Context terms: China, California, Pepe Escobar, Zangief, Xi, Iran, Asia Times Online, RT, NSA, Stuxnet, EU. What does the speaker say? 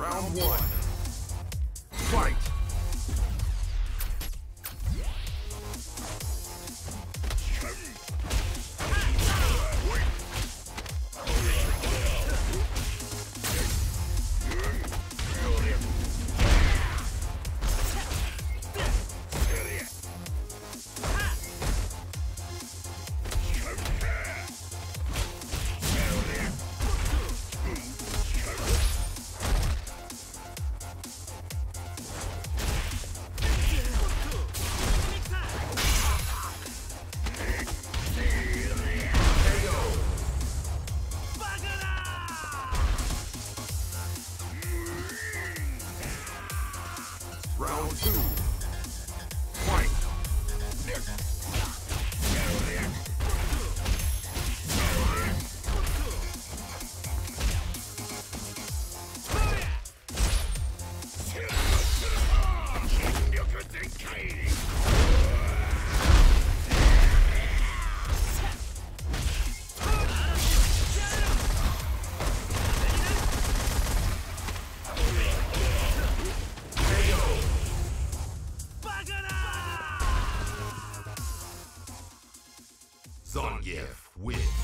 Round one. Fight! Round two. Fight. Zangief wins.